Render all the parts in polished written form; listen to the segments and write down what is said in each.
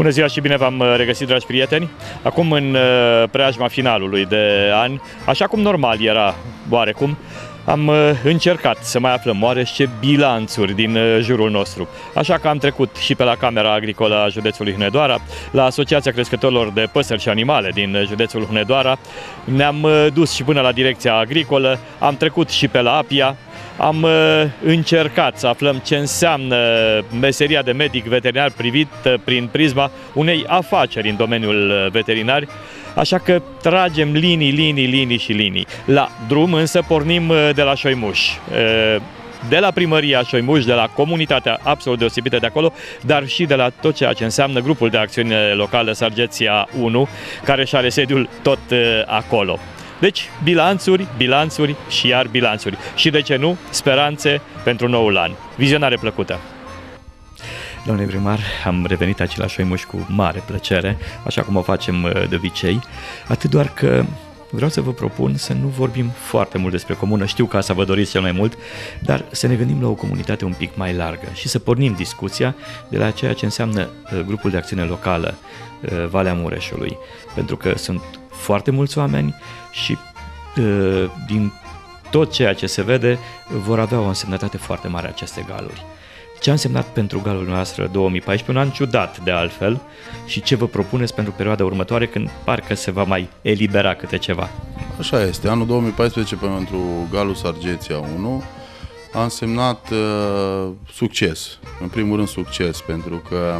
Bună ziua și bine v-am regăsit, dragi prieteni! Acum, în preajma finalului de an, așa cum normal era oarecum, am încercat să mai aflăm oare ce bilanțuri din jurul nostru. Așa că am trecut și pe la Camera Agricolă a județului Hunedoara, la Asociația Crescătorilor de Păsări și Animale din județul Hunedoara, ne-am dus și până la Direcția Agricolă, am trecut și pe la APIA, am încercat să aflăm ce înseamnă meseria de medic veterinar privit prin prisma unei afaceri în domeniul veterinar. Așa că tragem linii. La drum însă pornim de la Șoimuș, de la primăria Șoimuș, de la comunitatea absolut deosebită de acolo, dar și de la tot ceea ce înseamnă grupul de acțiune locală Sargeția 1, care și-are sediul tot acolo. Deci, bilanțuri, bilanțuri și iar bilanțuri. Și de ce nu, speranțe pentru noul an. Vizionare plăcută! Domnule primar, am revenit aici la Șoimuș cu mare plăcere, așa cum o facem de obicei, atât doar că vreau să vă propun să nu vorbim foarte mult despre comună, știu că asta vă doriți cel mai mult, dar să ne gândim la o comunitate un pic mai largă și să pornim discuția de la ceea ce înseamnă grupul de acțiune locală Valea Mureșului, pentru că sunt foarte mulți oameni și din tot ceea ce se vede vor avea o însemnătate foarte mare aceste galuri. Ce a însemnat pentru galul noastră 2014, un an ciudat de altfel, și ce vă propuneți pentru perioada următoare, când parcă se va mai elibera câte ceva? Așa este, anul 2014 pentru galul Sargeția 1 a însemnat succes, în primul rând succes, pentru că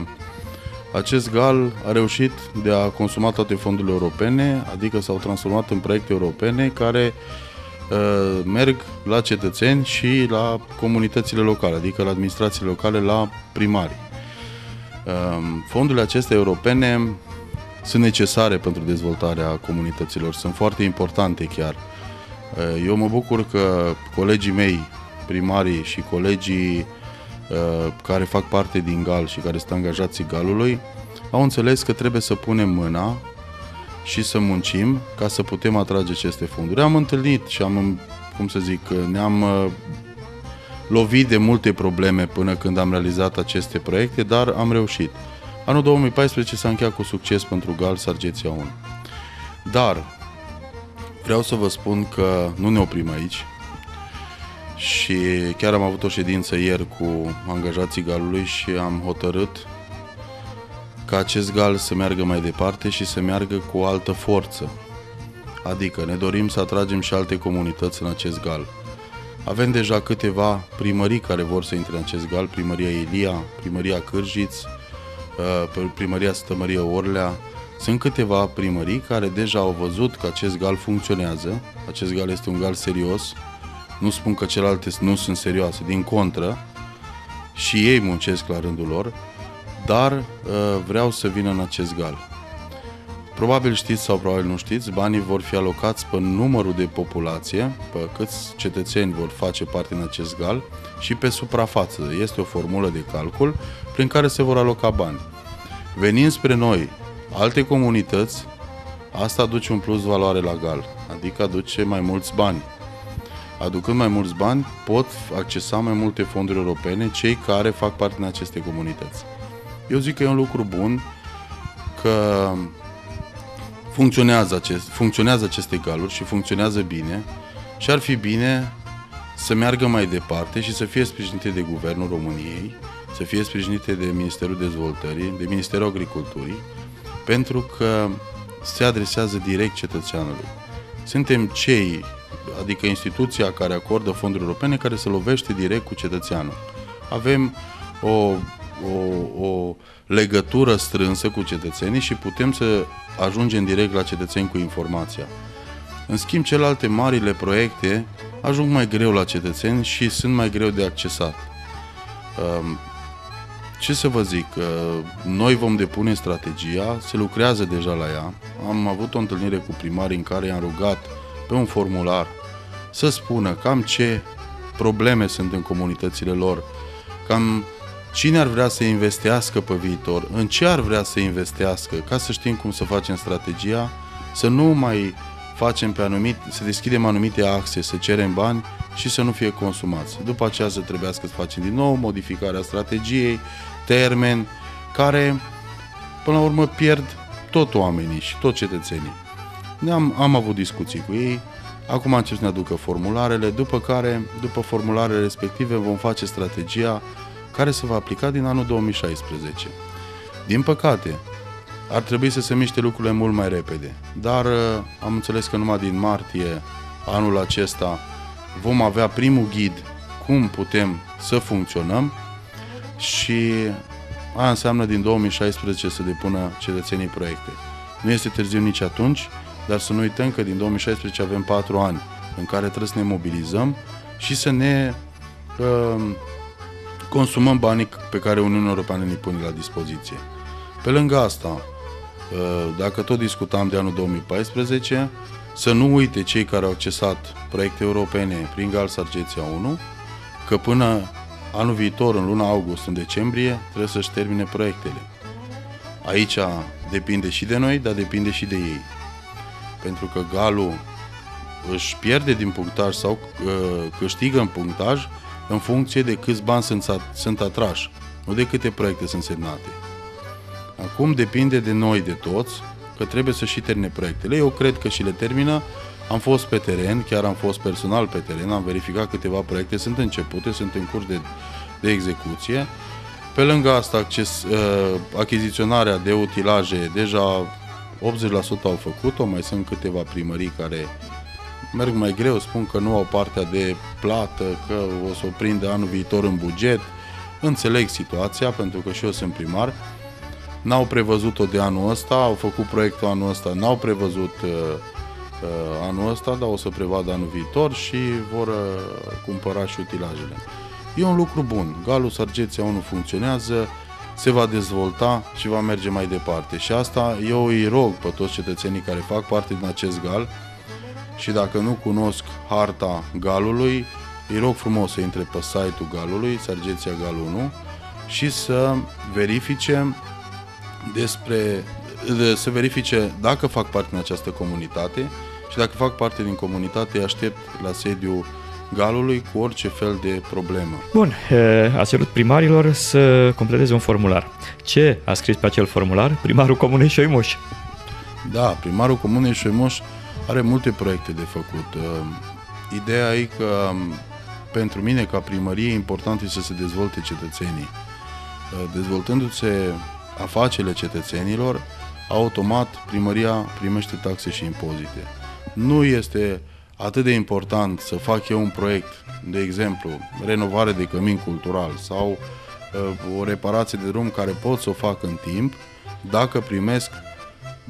acest gal a reușit de a consuma toate fondurile europene, adică s-au transformat în proiecte europene care merg la cetățeni și la comunitățile locale, adică la administrațiile locale, la primari. Fondurile acestea europene sunt necesare pentru dezvoltarea comunităților, sunt foarte importante chiar. Eu mă bucur că colegii mei, primarii și colegii care fac parte din GAL și care sunt angajații GAL-ului, au înțeles că trebuie să punem mâna și să muncim ca să putem atrage aceste fonduri. Am întâlnit și ne-am lovit de multe probleme până când am realizat aceste proiecte, dar am reușit. Anul 2014 s-a încheiat cu succes pentru GAL Sargeția 1. Dar vreau să vă spun că nu ne oprim aici și chiar am avut o ședință ieri cu angajații GAL-ului și am hotărât ca acest gal să meargă mai departe și să meargă cu o altă forță. Adică ne dorim să atragem și alte comunități în acest gal. Avem deja câteva primării care vor să intre în acest gal, primăria Ilia, primăria Cârjiți, primăria Sfânta Maria Orlea. Sunt câteva primării care deja au văzut că acest gal funcționează, acest gal este un gal serios, nu spun că celelalte nu sunt serioase, din contră, și ei muncesc la rândul lor, dar vreau să vină în acest gal. Probabil știți sau probabil nu știți, banii vor fi alocați pe numărul de populație, pe câți cetățeni vor face parte în acest gal și pe suprafață. Este o formulă de calcul prin care se vor aloca bani. Venind spre noi alte comunități, asta aduce un plus valoare la gal, adică aduce mai mulți bani. Aducând mai mulți bani, pot accesa mai multe fonduri europene cei care fac parte din aceste comunități. Eu zic că e un lucru bun, că funcționează aceste galuri și funcționează bine și ar fi bine să meargă mai departe și să fie sprijinite de Guvernul României, să fie sprijinite de Ministerul Dezvoltării, de Ministerul Agriculturii, pentru că se adresează direct cetățeanului. Suntem cei, adică instituția care acordă fonduri europene, care se lovește direct cu cetățeanul. Avem o legătură strânsă cu cetățenii și putem să ajungem direct la cetățeni cu informația. În schimb, celelalte marile proiecte ajung mai greu la cetățeni și sunt mai greu de accesat. Ce să vă zic? Noi vom depune strategia, se lucrează deja la ea. Am avut o întâlnire cu primarii în care i-am rugat pe un formular să spună cam ce probleme sunt în comunitățile lor, cam cine ar vrea să investească pe viitor, în ce ar vrea să investească, ca să știm cum să facem strategia, să nu mai facem pe anumite, să deschidem anumite axe, să cerem bani și să nu fie consumați. După aceea să trebuiască să facem din nou modificarea strategiei, termen, care până la urmă pierd tot oamenii și tot cetățenii. Am avut discuții cu ei, acum încep să ne aducă formularele, după care, după formularele respective, vom face strategia care se va aplica din anul 2016. Din păcate, ar trebui să se miște lucrurile mult mai repede, dar am înțeles că numai din martie anul acesta vom avea primul ghid cum putem să funcționăm și aia înseamnă din 2016 să depună cetățenii proiecte. Nu este târziu nici atunci, dar să nu uităm că din 2016 avem 4 ani în care trebuie să ne mobilizăm și să ne consumăm banii pe care Uniunea Europeană ne pune la dispoziție. Pe lângă asta, dacă tot discutam de anul 2014, să nu uite cei care au accesat proiecte europene prin GAL Sargeția 1, că până anul viitor, în luna august, în decembrie, trebuie să-și termine proiectele. Aici depinde și de noi, dar depinde și de ei. Pentru că GAL-ul își pierde din punctaj sau câștigă în punctaj în funcție de câți bani sunt atrași, nu de câte proiecte sunt semnate. Acum depinde de noi, de toți, că trebuie să și termine proiectele. Eu cred că și le termină. Am fost pe teren, chiar am fost personal pe teren, am verificat câteva proiecte, sunt începute, sunt în curs de execuție. Pe lângă asta, achiziționarea de utilaje, deja 80% au făcut-o, mai sunt câteva primării care merg mai greu, spun că nu au partea de plată, că o să o prinde anul viitor în buget. Înțeleg situația, pentru că și eu sunt primar. N-au prevăzut-o de anul ăsta, au făcut proiectul anul ăsta, n-au prevăzut anul ăsta, dar o să prevadă anul viitor și vor cumpăra și utilajele. E un lucru bun. GAL-ul Sargeția 1 funcționează, se va dezvolta și va merge mai departe. Și asta eu îi rog pe toți cetățenii care fac parte din acest GAL și dacă nu cunosc harta GAL-ului, îi rog frumos să intre pe site-ul GAL-ului, Sargeția GAL 1, și să verifice să verifice dacă fac parte din această comunitate și dacă fac parte din comunitate, îi aștept la sediul GAL-ului cu orice fel de problemă. Bun, ați cerut primarilor să completeze un formular. Ce a scris pe acel formular primarul Comunei Șoimuș? Da, primarul Comunei Șoimuș are multe proiecte de făcut. Ideea e că pentru mine, ca primărie, important este să se dezvolte cetățenii. Dezvoltându-se afacerile cetățenilor, automat primăria primește taxe și impozite. Nu este atât de important să fac eu un proiect, de exemplu, renovare de cămin cultural sau o reparație de drum care pot să o fac în timp, dacă primesc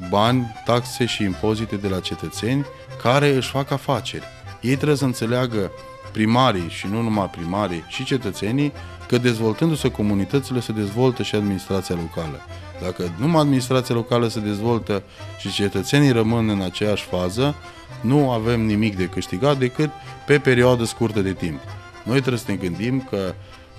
bani, taxe și impozite de la cetățeni care își fac afaceri. Ei trebuie să înțeleagă, primarii și nu numai primarii, și cetățenii, că dezvoltându-se comunitățile se dezvoltă și administrația locală. Dacă numai administrația locală se dezvoltă și cetățenii rămân în aceeași fază, nu avem nimic de câștigat decât pe perioadă scurtă de timp. Noi trebuie să ne gândim că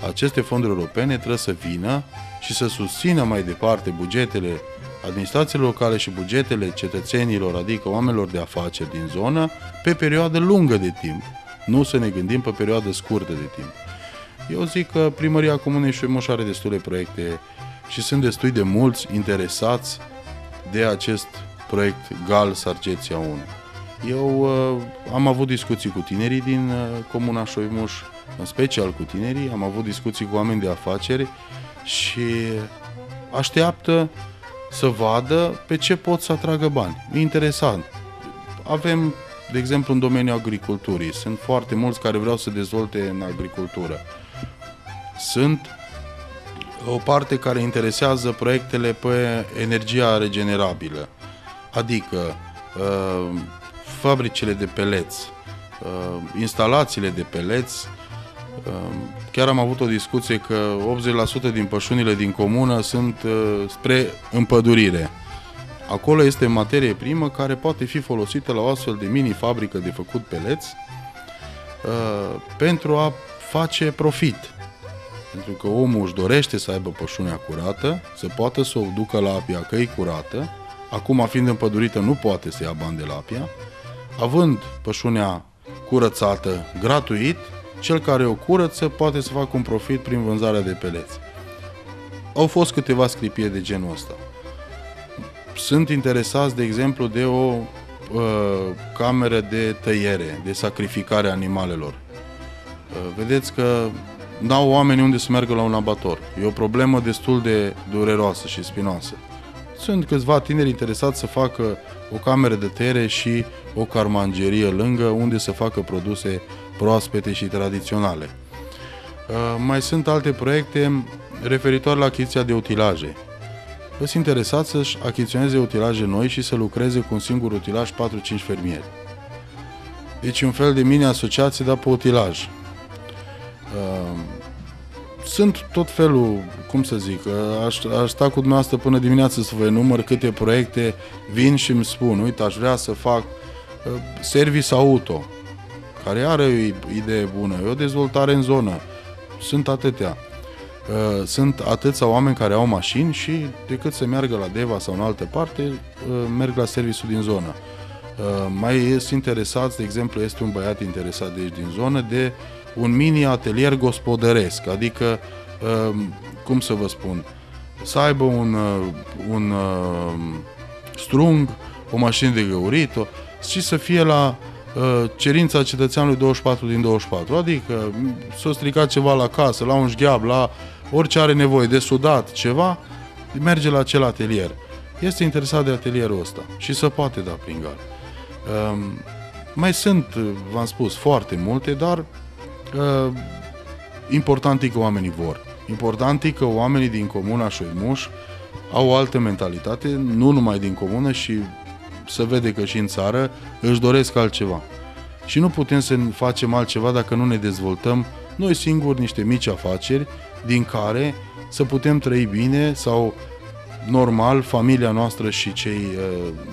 aceste fonduri europene trebuie să vină și să susțină mai departe bugetele administrațiilor locale și bugetele cetățenilor, adică oamenilor de afaceri din zonă, pe perioadă lungă de timp. Nu să ne gândim pe perioadă scurtă de timp. Eu zic că Primăria Comunei Șoimuș are destule proiecte și sunt destui de mulți interesați de acest proiect GAL Sargeția 1. Eu am avut discuții cu tinerii din Comuna Șoimuș, în special cu tinerii, am avut discuții cu oameni de afaceri și așteaptă să vadă pe ce pot să atragă bani. E interesant. Avem, de exemplu, în domeniul agriculturii. Sunt foarte mulți care vreau să dezvolte în agricultură. Sunt o parte care interesează proiectele pe energia regenerabilă, adică fabricile de peleți, instalațiile de peleți. Chiar am avut o discuție că 80% din pășunile din comună sunt spre împădurire. Acolo este materie primă care poate fi folosită la o astfel de mini-fabrică de făcut peleți pentru a face profit. Pentru că omul își dorește să aibă pășunea curată, să poată să o ducă la APIA că e curată. Acum, fiind împădurită, nu poate să ia bani de la APIA. Având pășunea curățată gratuit, cel care o curăță poate să facă un profit prin vânzarea de peleți. Au fost câteva scripiri de genul ăsta. sunt interesați, de exemplu, de o cameră de tăiere, de sacrificare a animalelor. Vedeți că n-au oamenii unde să meargă la un abator. E o problemă destul de dureroasă și spinoasă. Sunt câțiva tineri interesați să facă o cameră de tăiere și o carmangerie lângă, unde să facă produse proaspete și tradiționale. Mai sunt alte proiecte referitoare la achiziția de utilaje. Sunt interesați să-și achiziționeze utilaje noi și să lucreze cu un singur utilaj 4-5 fermieri. Deci un fel de mini-asociație, dar pe utilaj. Sunt tot felul, cum să zic, aș sta cu dumneavoastră până dimineață să vă enumăr câte proiecte vin și îmi spun, uite, aș vrea să fac service auto, care are o idee bună, e o dezvoltare în zonă. Sunt atâtea. Sunt atâția oameni care au mașini și decât să meargă la Deva sau în altă parte, merg la serviciul din zonă. Mai sunt interesați, de exemplu, este un băiat interesat de aici din zonă, de un mini-atelier gospodăresc, adică, cum să vă spun, să aibă un strung, o mașină de găurit și să fie la cerința cetățeanului 24 din 24, adică s-o stricat ceva la casă, la un șgheab, la orice are nevoie, de sudat ceva, merge la acel atelier. Este interesat de atelierul ăsta și se poate da prin gal. Mai sunt, v-am spus, foarte multe, dar important e că oamenii vor. Important e că oamenii din comuna Șoimuș au altă mentalitate, nu numai din comună, și se vede că și în țară își doresc altceva. Și nu putem să facem altceva dacă nu ne dezvoltăm noi singuri niște mici afaceri din care să putem trăi bine sau normal familia noastră și cei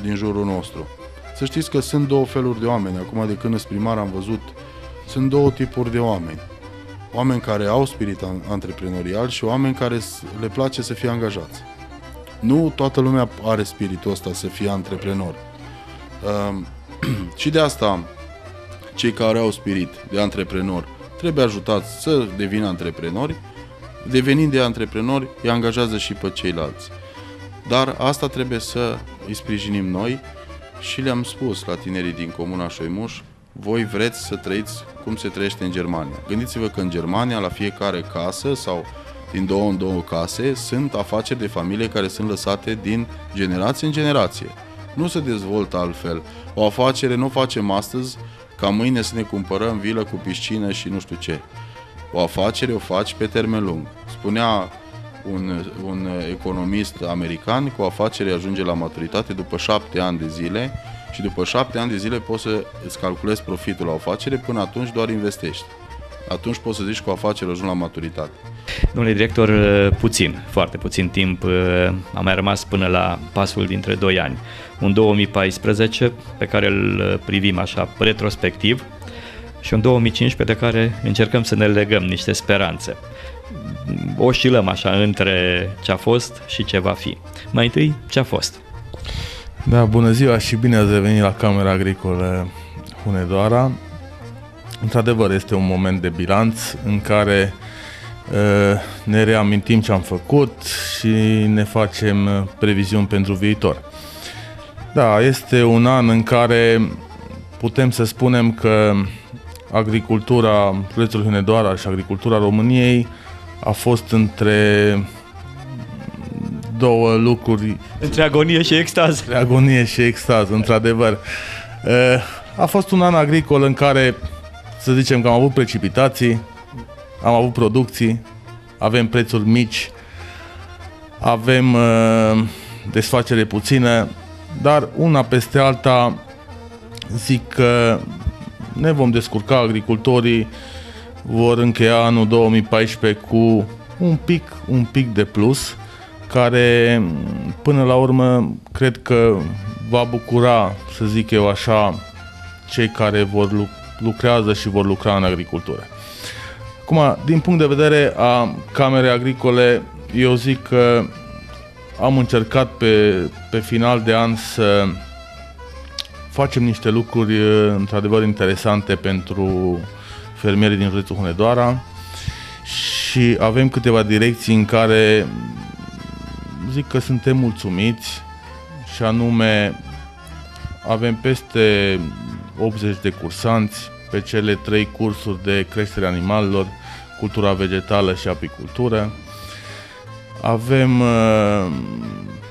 din jurul nostru. Să știți că sunt două feluri de oameni. Acum, de când sunt primar, am văzut, sunt două tipuri de oameni. Oameni care au spirit antreprenorial și oameni care le place să fie angajați. Nu toată lumea are spiritul ăsta să fie antreprenor. Și de asta cei care au spirit de antreprenor trebuie ajutați să devină antreprenori. Devenind de antreprenori, îi angajează și pe ceilalți. Dar asta trebuie să îi sprijinim noi și le-am spus la tinerii din comuna Șoimuș, voi vreți să trăiți cum se trăiește în Germania. Gândiți-vă că în Germania, la fiecare casă sau din două în două case, sunt afaceri de familie care sunt lăsate din generație în generație. Nu se dezvoltă altfel. O afacere nu o facem astăzi ca mâine să ne cumpărăm vilă cu piscină și nu știu ce. O afacere o faci pe termen lung. Spunea un economist american că o afacere ajunge la maturitate după 7 ani de zile și după 7 ani de zile poți să îți calculezi profitul la o afacere, până atunci doar investești. Atunci poți să zici că o afacere ajunge la maturitate. Domnule director, foarte puțin timp a mai rămas până la pasul dintre 2 ani. Un 2014 pe care îl privim așa retrospectiv și un 2015 de care încercăm să ne legăm niște speranțe. Oscilăm așa între ce a fost și ce va fi. Mai întâi, ce a fost? Da, bună ziua și bine ați revenit la Camera Agricolă Hunedoara. Într-adevăr, este un moment de bilanț în care ne reamintim ce am făcut și ne facem previziuni pentru viitor. Da, este un an în care putem să spunem că agricultura județului Hunedoara și agricultura României a fost între două lucruri. Între agonie și extaz. Între agonie și extaz, într-adevăr. A fost un an agricol în care, să zicem că am avut precipitații, am avut producții, avem prețuri mici, avem desfacere puțină, dar una peste alta zic că ne vom descurca, agricultorii vor încheia anul 2014 cu un pic de plus, care până la urmă cred că va bucura, să zic eu așa, cei care lucrează și vor lucra în agricultură. Acum, din punct de vedere a Camerei Agricole, eu zic că am încercat pe final de an să facem niște lucruri într-adevăr interesante pentru fermierii din județul Hunedoara și avem câteva direcții în care zic că suntem mulțumiți și anume avem peste 80 de cursanți pe cele 3 cursuri de creștere animalelor, cultura vegetală și apicultură. Avem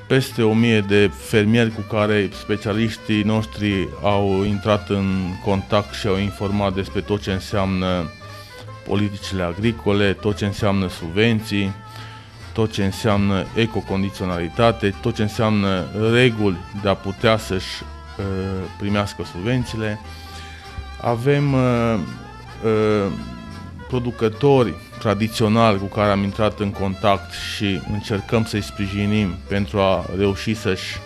peste 1000 de fermieri cu care specialiștii noștri au intrat în contact și au informat despre tot ce înseamnă politicile agricole, tot ce înseamnă subvenții, tot ce înseamnă ecocondiționalitate, tot ce înseamnă reguli de a putea să-și primească subvențiile. Avem producători tradiționali cu care am intrat în contact și încercăm să-i sprijinim pentru a reuși să-și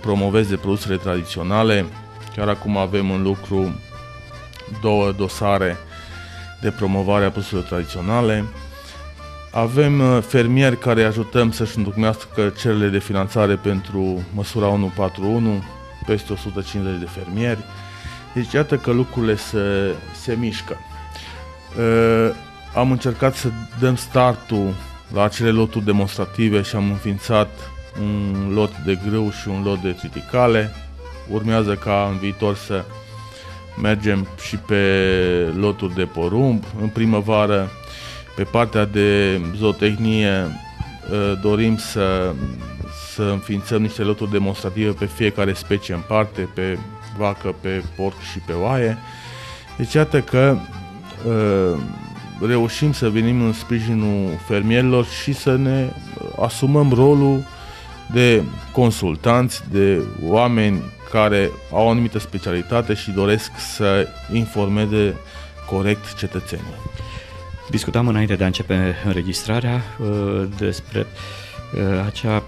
promoveze produsele tradiționale. Chiar acum avem în lucru 2 dosare de promovare a produselor tradiționale. Avem fermieri care ajutăm să-și întocmească cererile de finanțare pentru măsura 141, peste 150 de fermieri. Deci iată că lucrurile se mișcă. Am încercat să dăm startul la acele loturi demonstrative și am înființat un lot de grâu și un lot de triticale. Urmează ca în viitor să mergem și pe loturi de porumb. În primăvară, pe partea de zootehnie, dorim să înființăm niște loturi demonstrative pe fiecare specie în parte, pe vacă, pe porc și pe oaie. Deci iată că reușim să venim în sprijinul fermierilor și să ne asumăm rolul de consultanți, de oameni care au o anumită specialitate și doresc să informeze corect cetățenii. Discutam înainte de a începe înregistrarea despre acea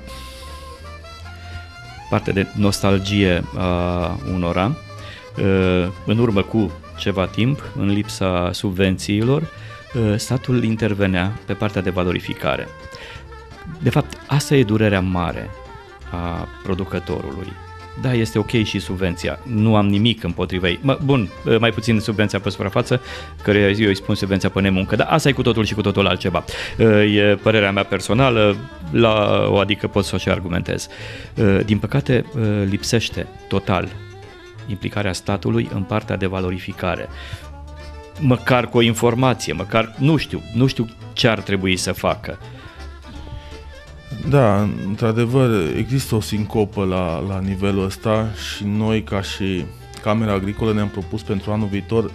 parte de nostalgie a unora. În urmă cu ceva timp, în lipsa subvențiilor, statul intervenea pe partea de valorificare. De fapt, asta e durerea mare a producătorului. Da, este ok și subvenția, nu am nimic împotriva ei. Bun, mai puțin subvenția pe suprafață, căreia eu îi spun subvenția pe nemuncă, dar asta e cu totul și cu totul altceva. E părerea mea personală, adică pot să o și argumentez. Din păcate, lipsește total implicarea statului în partea de valorificare. Măcar cu o informație, măcar nu știu ce ar trebui să facă. Da, într-adevăr, există o sincopă la nivelul ăsta și noi, ca și Camera Agricolă, ne-am propus pentru anul viitor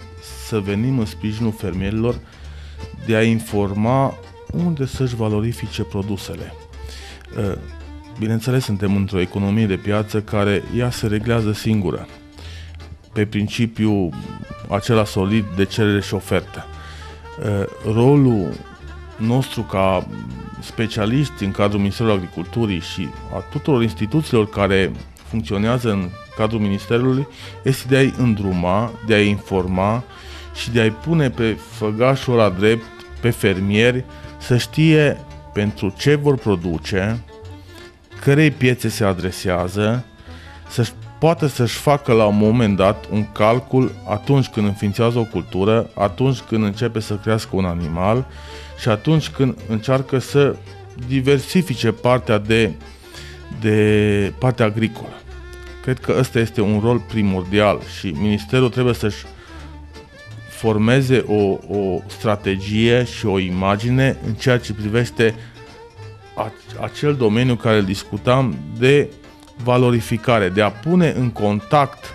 să venim în sprijinul fermierilor de a informa unde să-și valorifice produsele. Bineînțeles, suntem într-o economie de piață care ea se reglează singură, pe principiu acela solid de cerere și ofertă. Rolul nostru ca specialiști în cadrul Ministerului Agriculturii și a tuturor instituțiilor care funcționează în cadrul Ministerului este de a-i îndruma, de a-i informa și de a-i pune pe făgașul la drept, pe fermieri, să știe pentru ce vor produce, cărei piețe se adresează, să poate să-și facă la un moment dat un calcul atunci când înființează o cultură, atunci când începe să crească un animal și atunci când încearcă să diversifice partea de partea agricolă. Cred că ăsta este un rol primordial și ministerul trebuie să-și formeze o strategie și o imagine în ceea ce privește acel domeniu care îl discutam de valorificare, de a pune în contact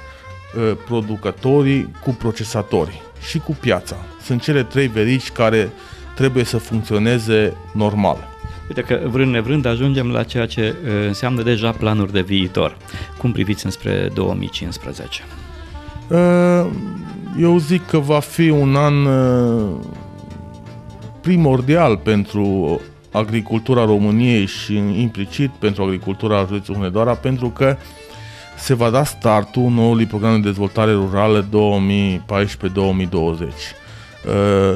producătorii cu procesatorii și cu piața. Sunt cele 3 verici care trebuie să funcționeze normal. Uite că vrând nevrând ajungem la ceea ce înseamnă deja planuri de viitor. Cum priviți înspre 2015? Eu zic că va fi un an primordial pentru agricultura României și implicit pentru agricultura județului Hunedoara, pentru că se va da startul noului program de dezvoltare rurală 2014-2020.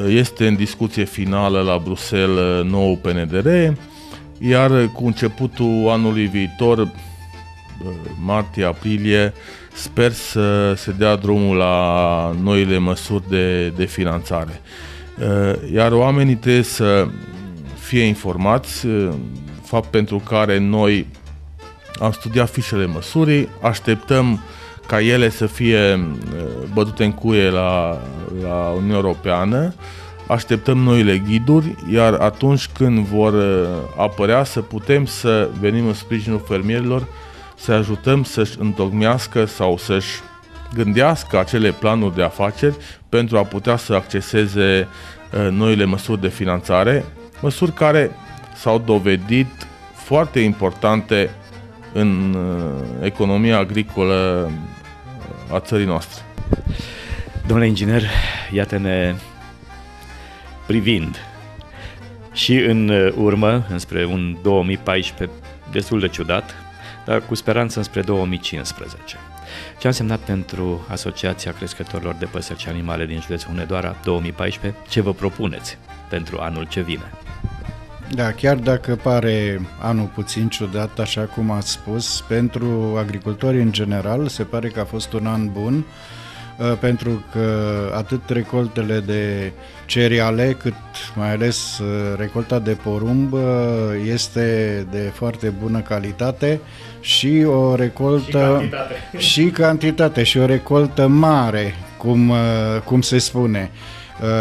Este în discuție finală la Bruxelles nou PNDR, iar cu începutul anului viitor, martie-aprilie, sper să se dea drumul la noile măsuri de finanțare. Iar oamenii trebuie să fie informați, fapt pentru care noi am studiat fișele măsurii, așteptăm ca ele să fie bătute în cuie la Uniunea Europeană, așteptăm noile ghiduri, iar atunci când vor apărea să putem să venim în sprijinul fermierilor, să ajutăm să-și întocmească sau să-și gândească acele planuri de afaceri pentru a putea să acceseze noile măsuri de finanțare, măsuri care s-au dovedit foarte importante în economia agricolă a țării noastre. Domnule inginer, iată-ne privind și în urmă, înspre un 2014 destul de ciudat, dar cu speranță înspre 2015. Ce a însemnat pentru Asociația Crescătorilor de Păsări și Animale din județul Hunedoara 2014? Ce vă propuneți pentru anul ce vine? Da, chiar dacă pare anul puțin ciudat, așa cum ați spus, pentru agricultori în general se pare că a fost un an bun, pentru că atât recoltele de cereale, cât mai ales recolta de porumb este de foarte bună calitate și o recoltă și o recoltă mare, cum se spune.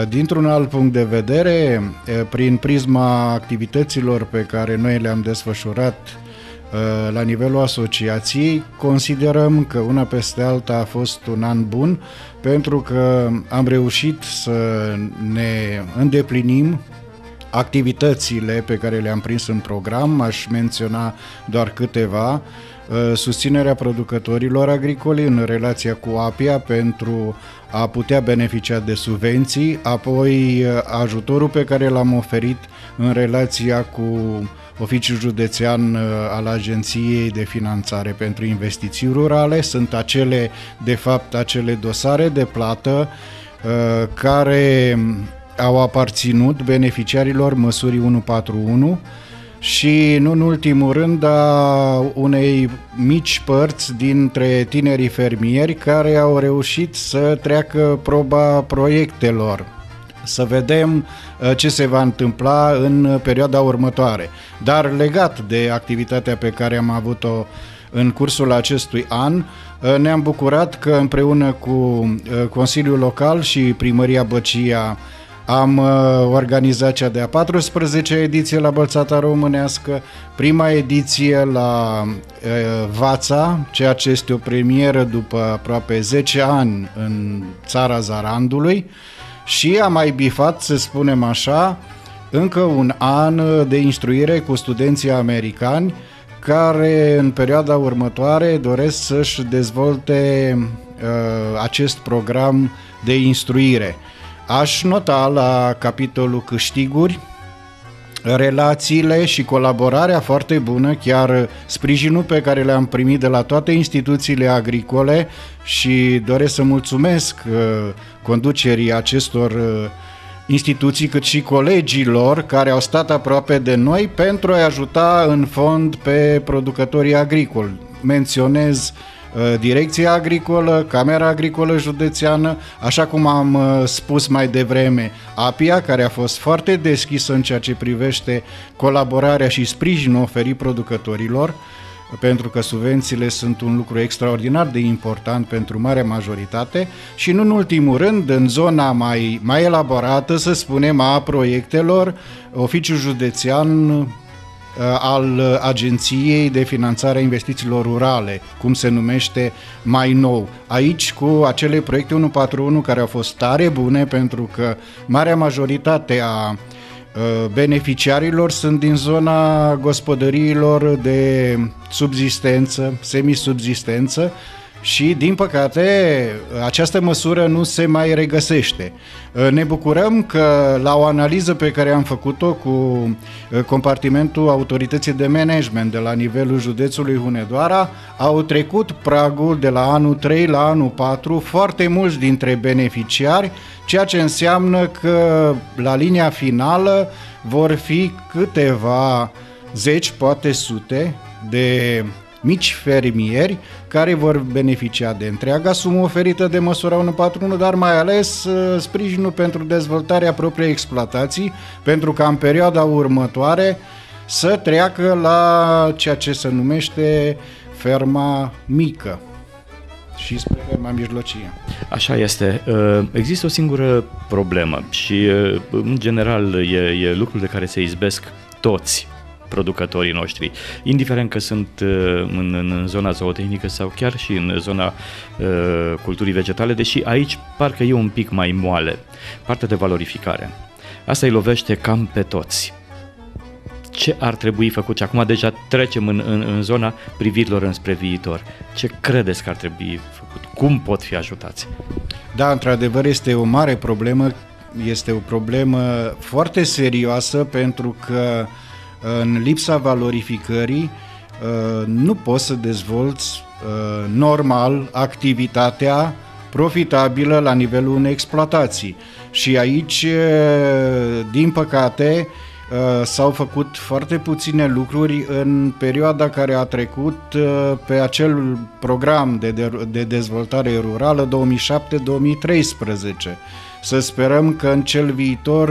Dintr-un alt punct de vedere, prin prisma activităților pe care noi le-am desfășurat la nivelul asociației, considerăm că una peste alta a fost un an bun, pentru că am reușit să ne îndeplinim activitățile pe care le-am prins în program. Aș menționa doar câteva: susținerea producătorilor agricoli în relația cu APIA pentru a putea beneficia de subvenții, apoi ajutorul pe care l-am oferit în relația cu Oficiul Județean al Agenției de Finanțare pentru Investiții Rurale. Sunt acele dosare de plată care au aparținut beneficiarilor măsurii 141 și, nu în ultimul rând, a unei mici părți dintre tinerii fermieri care au reușit să treacă proba proiectelor. Să vedem ce se va întâmpla în perioada următoare. Dar legat de activitatea pe care am avut-o în cursul acestui an, ne-am bucurat că împreună cu Consiliul Local și Primăria Băcia am organizat cea de-a 14-a ediție la Bălțata românească, prima ediție la Vața, ceea ce este o premieră după aproape 10 ani în țara Zarandului, și am mai bifat, să spunem așa, încă un an de instruire cu studenții americani care în perioada următoare doresc să-și dezvolte acest program de instruire. Aș nota la capitolul câștiguri relațiile și colaborarea foarte bună, chiar sprijinul pe care le-am primit de la toate instituțiile agricole, și doresc să mulțumesc conducerii acestor instituții, cât și colegilor care au stat aproape de noi pentru a-i ajuta în fond pe producătorii agricoli. Menționez Direcția Agricolă, Camera Agricolă Județeană, așa cum am spus mai devreme, APIA, care a fost foarte deschisă în ceea ce privește colaborarea și sprijinul oferit producătorilor, pentru că subvențiile sunt un lucru extraordinar de important pentru marea majoritate, și nu în ultimul rând, în zona mai elaborată, să spunem, a proiectelor, Oficiul Județean al Agenției de Finanțare a Investițiilor Rurale, cum se numește mai nou. Aici, cu acele proiecte 141 care au fost tare bune, pentru că marea majoritate a beneficiarilor sunt din zona gospodăriilor de subzistență, semisubzistență, și, din păcate, această măsură nu se mai regăsește. Ne bucurăm că, la o analiză pe care am făcut-o cu compartimentul autorității de management de la nivelul județului Hunedoara, au trecut pragul de la anul 3 la anul 4 foarte mulți dintre beneficiari, ceea ce înseamnă că, la linia finală, vor fi câteva zeci, poate sute, de mici fermieri care vor beneficia de întreaga sumă oferită de măsura 141, dar mai ales sprijinul pentru dezvoltarea propriei exploatații, pentru că în perioada următoare să treacă la ceea ce se numește ferma mică și spre ferma mijlocie. Așa este. Există o singură problemă și, în general, e lucrul de care se izbesc toți producătorii noștri, indiferent că sunt în zona zootehnică sau chiar și în zona culturii vegetale, deși aici parcă e un pic mai moale. Partea de valorificare. Asta îi lovește cam pe toți. Ce ar trebui făcut? Și acum deja trecem în zona privirilor înspre viitor. Ce credeți că ar trebui făcut? Cum pot fi ajutați? Da, într-adevăr este o mare problemă, este o problemă foarte serioasă, pentru că în lipsa valorificării nu poți să dezvolți normal activitatea profitabilă la nivelul unei exploatații. Și aici, din păcate, s-au făcut foarte puține lucruri în perioada care a trecut pe acel program de dezvoltare rurală 2007-2013. Să sperăm că în cel viitor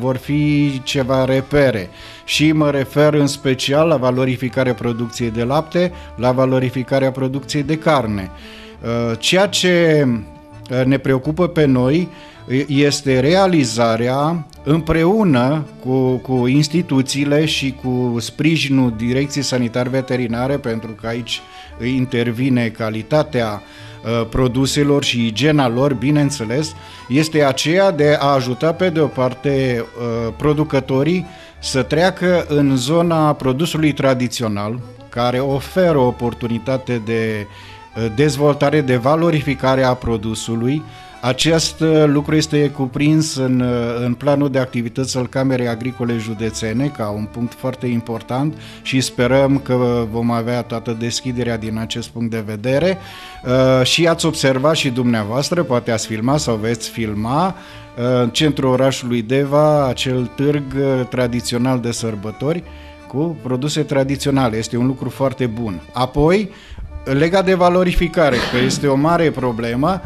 vor fi ceva repere și mă refer în special la valorificarea producției de lapte, la valorificarea producției de carne. Ceea ce ne preocupă pe noi este realizarea împreună cu instituțiile și cu sprijinul Direcției Sanitar-Veterinare, pentru că aici intervine calitatea produselor și igiena lor, bineînțeles, este aceea de a ajuta pe de o parte producătorii să treacă în zona produsului tradițional, care oferă o oportunitate de dezvoltare, de valorificare a produsului. Acest lucru este cuprins în planul de activități al Camerei Agricole Județene ca un punct foarte important și sperăm că vom avea toată deschiderea din acest punct de vedere. Și ați observat și dumneavoastră, poate ați filmat sau veți filma, în centrul orașului Deva, acel târg tradițional de sărbători cu produse tradiționale. Este un lucru foarte bun. Apoi, legat de valorificare, că este o mare problemă,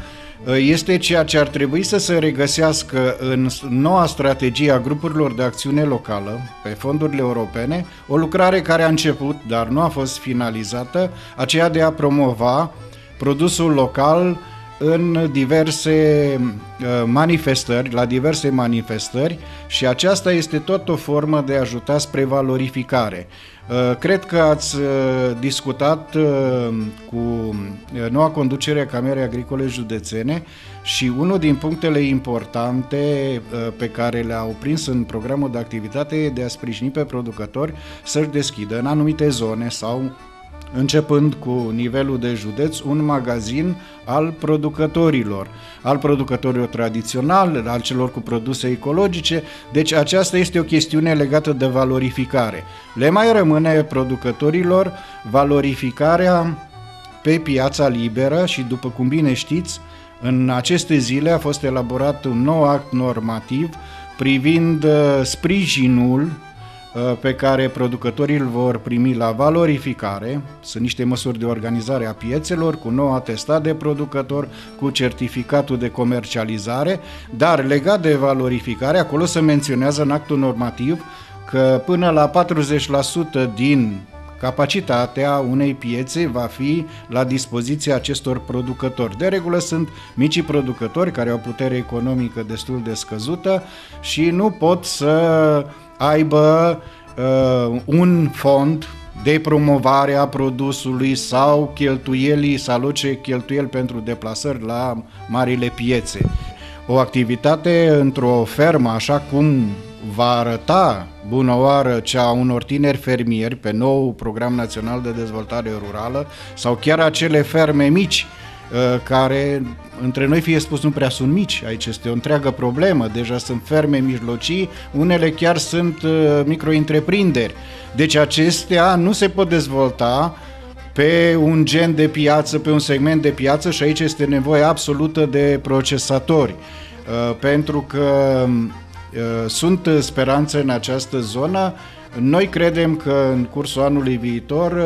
este ceea ce ar trebui să se regăsească în noua strategie a grupurilor de acțiune locală pe fondurile europene, o lucrare care a început, dar nu a fost finalizată, aceea de a promova produsul local în diverse manifestări, la diverse manifestări, și aceasta este tot o formă de a ajuta spre valorificare. Cred că ați discutat cu noua conducere a Camerei Agricole Județene și unul din punctele importante pe care le-au prins în programul de activitate e de a sprijini pe producători să-și deschidă în anumite zone sau, începând cu nivelul de județ, un magazin al producătorilor tradiționali, al celor cu produse ecologice. Deci aceasta este o chestiune legată de valorificare. Le mai rămâne producătorilor valorificarea pe piața liberă și, după cum bine știți, în aceste zile a fost elaborat un nou act normativ privind sprijinul pe care producătorii îl vor primi la valorificare. Sunt niște măsuri de organizare a piețelor, cu nou atestat de producător, cu certificatul de comercializare, dar legat de valorificare, acolo se menționează în actul normativ că până la 40% din capacitatea unei piețe va fi la dispoziția acestor producători. De regulă sunt micii producători care au putere economică destul de scăzută și nu pot să aibă un fond de promovare a produsului sau cheltuielii, să aloce cheltuieli pentru deplasări la marile piețe. O activitate într-o fermă, așa cum va arăta bunăoară cea unor tineri fermieri pe nou Program Național de Dezvoltare Rurală, sau chiar acele ferme mici, care, între noi fie spus, nu prea sunt mici. Aici este o întreagă problemă. Deja sunt ferme mijlocii, unele chiar sunt micro-întreprinderi. Deci acestea nu se pot dezvolta pe un gen de piață, pe un segment de piață, și aici este nevoie absolută de procesatori. Pentru că sunt speranțe în această zonă. Noi credem că în cursul anului viitor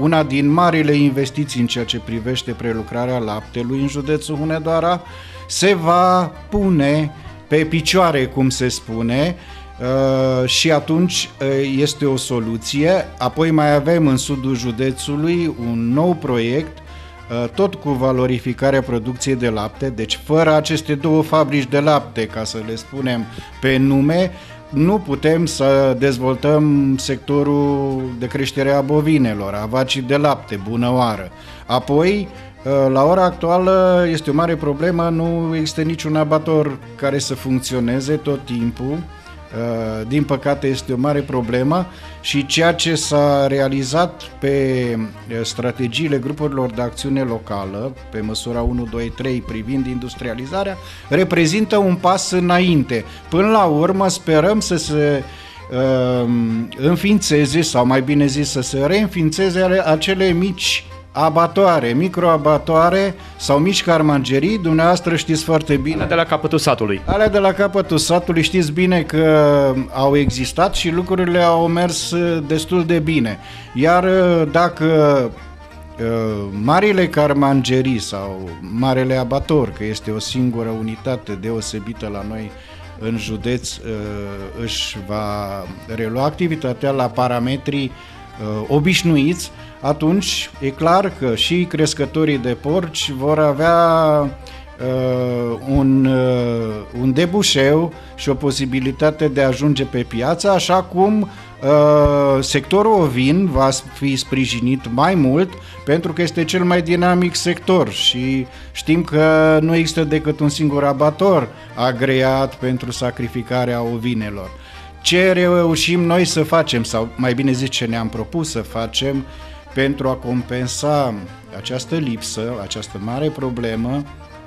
una din marile investiții în ceea ce privește prelucrarea laptelui în județul Hunedoara se va pune pe picioare, cum se spune, și atunci este o soluție. Apoi mai avem în sudul județului un nou proiect, tot cu valorificarea producției de lapte, deci fără aceste două fabrici de lapte, ca să le spunem pe nume, nu putem să dezvoltăm sectorul de creștere a bovinelor, a vacii de lapte, bună oară. Apoi, la ora actuală este o mare problemă, nu există niciun abator care să funcționeze tot timpul, din păcate este o mare problemă și ceea ce s-a realizat pe strategiile grupurilor de acțiune locală, pe măsura 1, 2, 3 privind industrializarea, reprezintă un pas înainte. Până la urmă sperăm să se înființeze, sau mai bine zis să se reînființeze acele mici abatoare, microabatoare sau mici carmangerii, dumneavoastră știți foarte bine. Alea de la capătul satului. Alea de la capătul satului știți bine că au existat și lucrurile au mers destul de bine. Iar dacă marile carmangerii sau marele abator, că este o singură unitate deosebită la noi în județ, își va relua activitatea la parametrii obișnuiți, atunci e clar că și crescătorii de porci vor avea un debușeu și o posibilitate de a ajunge pe piață, așa cum sectorul ovin va fi sprijinit mai mult, pentru că este cel mai dinamic sector și știm că nu există decât un singur abator agreat pentru sacrificarea ovinelor. Ce reușim noi să facem, sau mai bine zis ce ne-am propus să facem pentru a compensa această lipsă, această mare problemă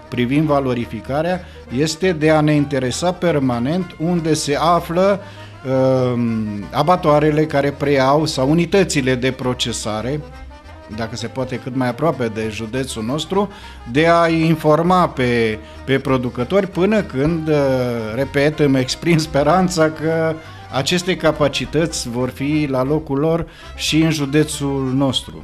privind valorificarea, este de a ne interesa permanent unde se află abatoarele care preiau sau unitățile de procesare, dacă se poate cât mai aproape de județul nostru, de a informa pe producători până când, repet, îmi exprim speranța că aceste capacități vor fi la locul lor și în județul nostru.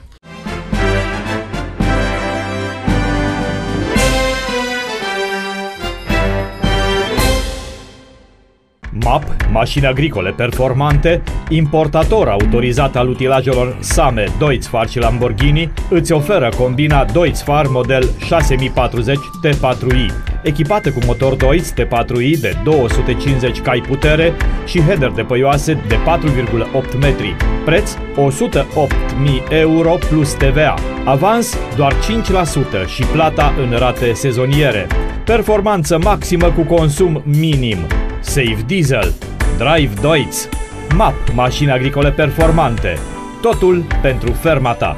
MAP, mașini agricole performante, importator autorizat al utilajelor Same, Deutz-Fahr și Lamborghini, îți oferă combina Deutz-Fahr model 6040 T4i, echipată cu motor Deutz T4i de 250 cai putere și header de păioase de 4,8 metri. Preț 108.000 € plus TVA. Avans doar 5% și plata în rate sezoniere. Performanță maximă cu consum minim. Save diesel, drive Deutz, MAP, mașini agricole performante. Totul pentru ferma ta.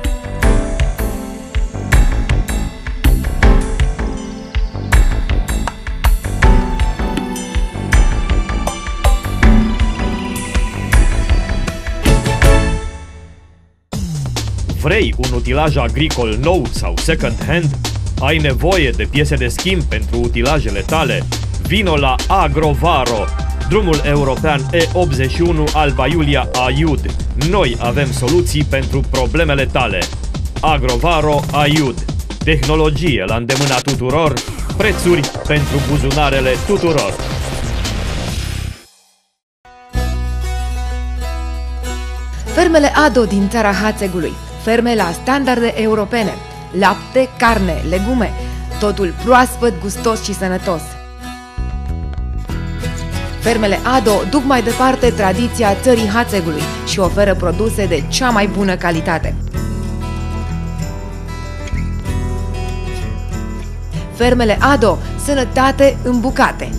Vrei un utilaj agricol nou sau second-hand? Ai nevoie de piese de schimb pentru utilajele tale? Vino la Agrovaro, drumul european E81 Alba Iulia Aiud. Noi avem soluții pentru problemele tale. Agrovaro Aiud. Tehnologie la îndemâna tuturor, prețuri pentru buzunarele tuturor. Fermele ADO din țara Hațegului. Ferme la standarde europene. Lapte, carne, legume. Totul proaspăt, gustos și sănătos. Fermele ADO duc mai departe tradiția țării Hațegului și oferă produse de cea mai bună calitate. Fermele ADO, sănătate în bucate.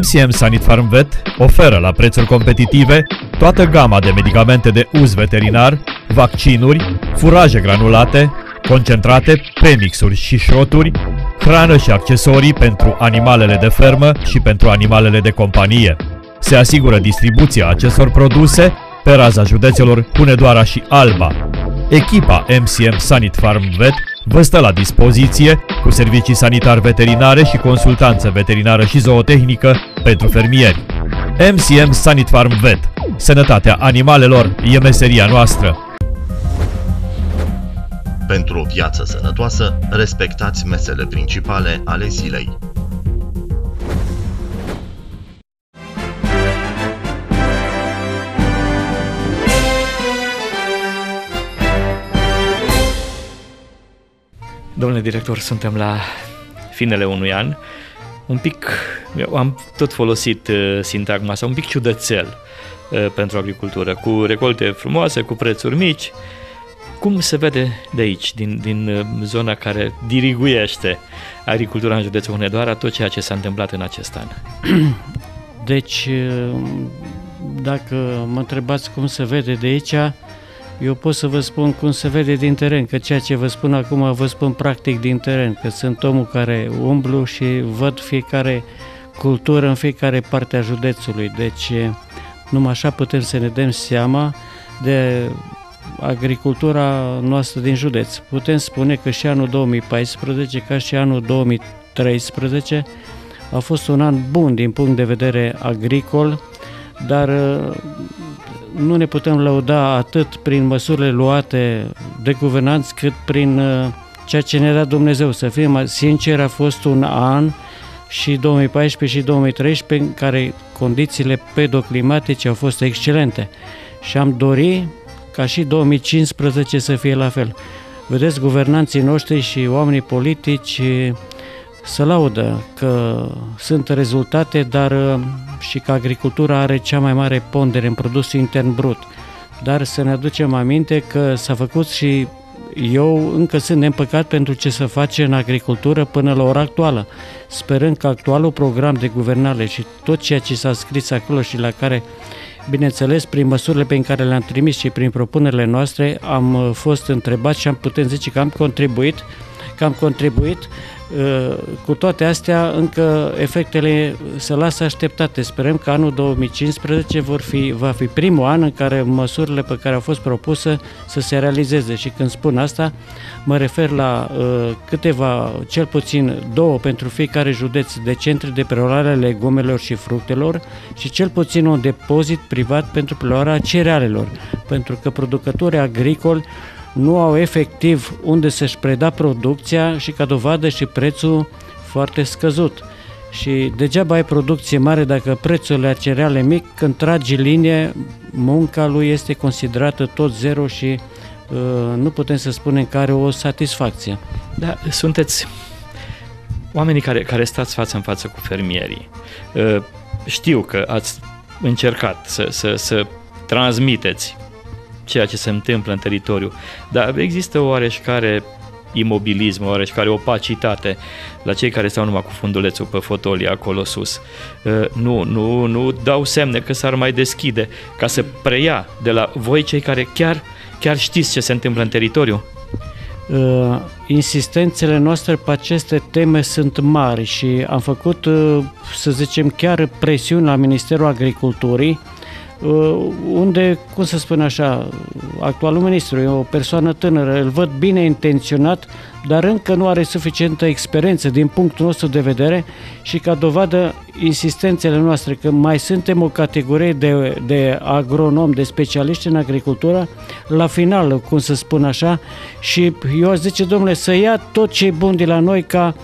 MCM Sanit Farmvet oferă la prețuri competitive toată gama de medicamente de uz veterinar, vaccinuri, furaje granulate, concentrate, premixuri și șroturi, hrană și accesorii pentru animalele de fermă și pentru animalele de companie. Se asigură distribuția acestor produse pe raza județelor Hunedoara și Alba. Echipa MCM Sanit Farmvet vă stă la dispoziție cu servicii sanitar-veterinare și consultanță veterinară și zootehnică pentru fermieri. MCM Sanit Farmvet. Sănătatea animalelor e meseria noastră. Pentru o viață sănătoasă, respectați mesele principale ale zilei. Domnule director, suntem la finele unui an. Un pic, eu am tot folosit sintagma asta, un pic ciudățel pentru agricultură, cu recolte frumoase, cu prețuri mici. Cum se vede de aici, din zona care diriguiește agricultura în județul Hunedoara, tot ceea ce s-a întâmplat în acest an? Deci, dacă mă întrebați cum se vede de aici, eu pot să vă spun cum se vede din teren, că ceea ce vă spun acum vă spun practic din teren, că sunt omul care umblu și văd fiecare cultură în fiecare parte a județului. Deci, numai așa putem să ne dăm seama de agricultura noastră din județ. Putem spune că și anul 2014, ca și anul 2013, a fost un an bun din punct de vedere agricol, dar nu ne putem lăuda atât prin măsurile luate de guvernanți, cât prin ceea ce ne-a dat Dumnezeu. Să fim sinceri, a fost un an, și 2014 și 2013, în care condițiile pedoclimatice au fost excelente. Și am dorit ca și 2015 să fie la fel. Vedeți, guvernanții noștri și oamenii politici se laudă că sunt rezultate, dar și că agricultura are cea mai mare pondere în produsul intern brut. Dar să ne aducem aminte că s-a făcut și eu încă sunt împăcat pentru ce se face în agricultură până la ora actuală, sperând că actualul program de guvernare și tot ceea ce s-a scris acolo și la care, bineînțeles, prin măsurile pe care le-am trimis și prin propunerile noastre, am fost întrebat și am putem zice că am contribuit. Cu toate astea, încă efectele se lasă așteptate. Sperăm că anul 2015 va fi primul an în care măsurile pe care au fost propuse să se realizeze. Și când spun asta, mă refer la cel puțin două pentru fiecare județ de centri de preluare a legumelor și fructelor și cel puțin un depozit privat pentru preluarea cerealelor, pentru că producătorii agricoli nu au efectiv unde să-și preda producția și ca dovadă și prețul foarte scăzut. Și degeaba ai producție mare dacă prețul la cereale mic, când tragi linie, munca lui este considerată tot zero și nu putem să spunem că are o satisfacție. Da, sunteți oamenii care stați față în față cu fermierii. Știu că ați încercat să transmiteți ceea ce se întâmplă în teritoriu, dar există o oareșcare imobilism, o oareșcare opacitate la cei care stau numai cu fundulețul pe fotolie acolo sus. Nu dau semne că s-ar mai deschide ca să preia de la voi, cei care chiar știți ce se întâmplă în teritoriu. Insistențele noastre pe aceste teme sunt mari și am făcut, să zicem, chiar presiuni la Ministerul Agriculturii, unde, cum să spun așa, actualul ministru e o persoană tânără, îl văd bine intenționat, dar încă nu are suficientă experiență din punctul nostru de vedere și ca dovadă insistențele noastre, că mai suntem o categorie de agronomi, de specialiști în agricultură, la final, cum să spun așa, și eu aș zice, domnule, să ia tot ce e bun de la noi ca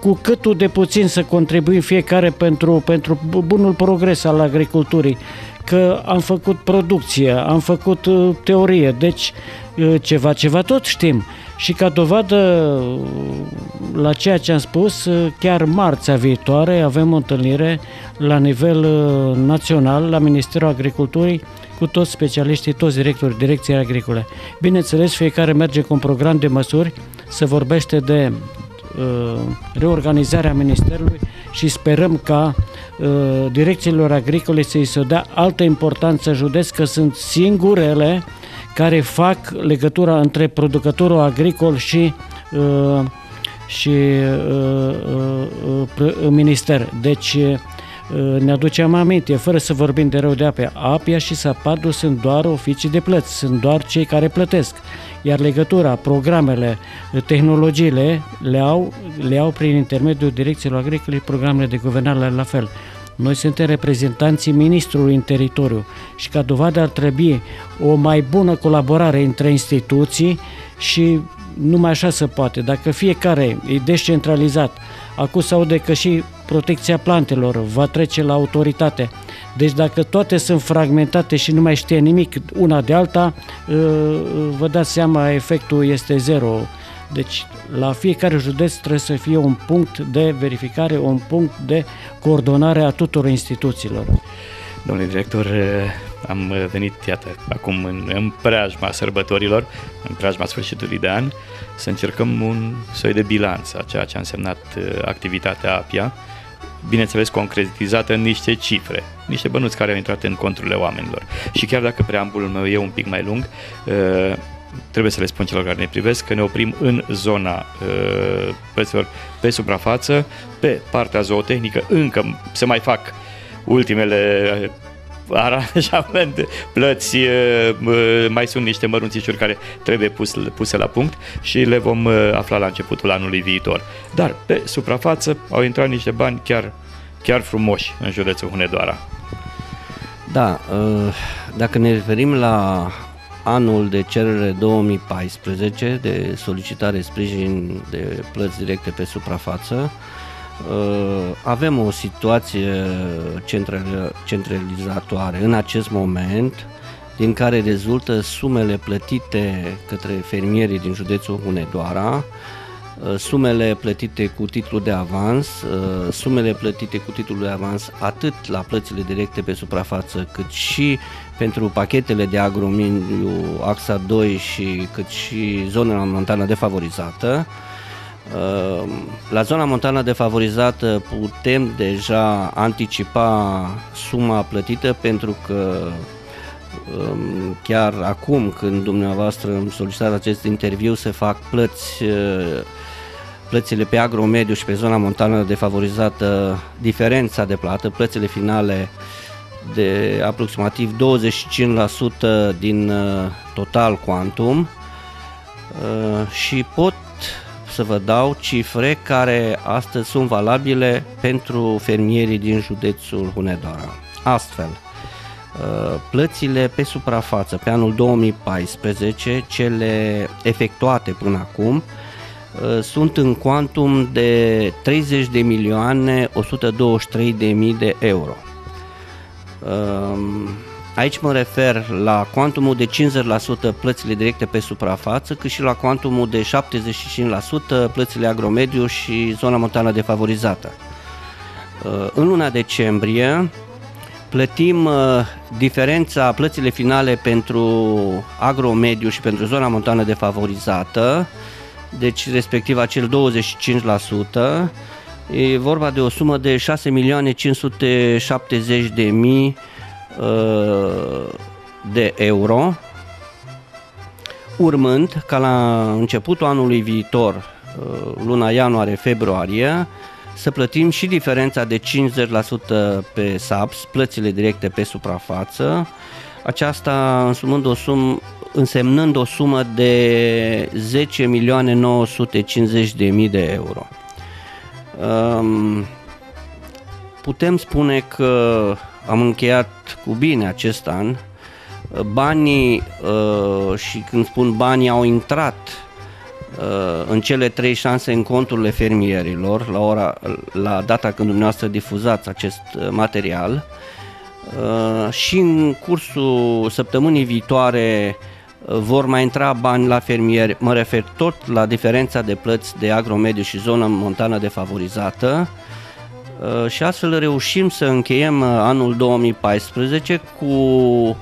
cu câtul de puțin să contribuim fiecare pentru bunul progres al agriculturii, că am făcut producție, am făcut teorie, deci ceva tot știm. Și ca dovadă la ceea ce am spus, chiar marțea viitoare avem o întâlnire la nivel național, la Ministerul Agriculturii, cu toți specialiștii, toți directorii Direcției Agricole. Bineînțeles, fiecare merge cu un program de măsuri, se vorbește de reorganizarea Ministerului și sperăm ca direcțiilor agricole să-i se dea altă importanță județ, că sunt singurele care fac legătura între producătorul agricol și minister. Deci ne aduceam aminte, fără să vorbim de rău de APIA. APIA și SAPAD-ul sunt doar oficii de plăți, sunt doar cei care plătesc. Iar legătura, programele, tehnologiile le au prin intermediul direcțiilor agricole, programele de guvernare la fel. Noi suntem reprezentanții ministrului în teritoriu și ca dovadă ar trebui o mai bună colaborare între instituții și numai așa se poate. Dacă fiecare e descentralizat, acum se aude că și protecția plantelor va trece la autoritate. Deci dacă toate sunt fragmentate și nu mai știe nimic una de alta, vă dați seama, efectul este zero. Deci la fiecare județ trebuie să fie un punct de verificare, un punct de coordonare a tuturor instituțiilor. Domnule director, am venit, iată, acum în preajma sărbătorilor, în preajma sfârșitului de an, să încercăm un soi de bilanț a ceea ce a însemnat activitatea APIA, bineînțeles concretizată în niște cifre, niște bănuți care au intrat în conturile oamenilor. Și chiar dacă preambulul meu e un pic mai lung, trebuie să le spun celor care ne privesc că ne oprim în zona prețurilor pe suprafață, pe partea zootehnică, încă se mai fac ultimele aranjamente, plăți, mai sunt niște mărunțișuri care trebuie puse la punct și le vom afla la începutul anului viitor. Dar pe suprafață au intrat niște bani chiar frumoși în județul Hunedoara. Da, dacă ne referim la anul de cerere 2014 de solicitare sprijin de plăți directe pe suprafață, avem o situație centralizatoare în acest moment, din care rezultă sumele plătite către fermierii din județul Hunedoara, sumele plătite cu titlul de avans, atât la plățile directe pe suprafață, cât și pentru pachetele de agromediu axa 2 și cât și zona montană defavorizată. La zona montană defavorizată putem deja anticipa suma plătită, pentru că chiar acum când dumneavoastră îmi solicitați acest interviu se fac plățile pe agromediu și pe zona montană defavorizată, diferența de plată, plățile finale de aproximativ 25% din total quantum, și pot să vă dau cifre care astăzi sunt valabile pentru fermierii din județul Hunedoara. Astfel, plățile pe suprafață pe anul 2014, cele efectuate până acum, sunt în cuantum de 30.123.000 de euro. Aici mă refer la cuantumul de 50% plățile directe pe suprafață, cât și la cuantumul de 75% plățile agromediu și zona montană defavorizată. În luna decembrie plătim diferența, plățile finale pentru agromediu și pentru zona montană defavorizată, deci respectiv acel 25%, e vorba de o sumă de 6.570.000 de euro, urmând ca la începutul anului viitor, luna ianuarie-februarie, să plătim și diferența de 50% pe SAPS, plățile directe pe suprafață, aceasta însemnând o sumă de 10.950.000 de euro. Putem spune că am încheiat cu bine acest an. Banii, și când spun banii, au intrat în cele 3 șanse în conturile fermierilor la data când dumneavoastră difuzați acest material, și în cursul săptămânii viitoare vor mai intra bani la fermieri. Mă refer tot la diferența de plăți de agromediu și zona montană defavorizată, și astfel reușim să încheiem anul 2014 cu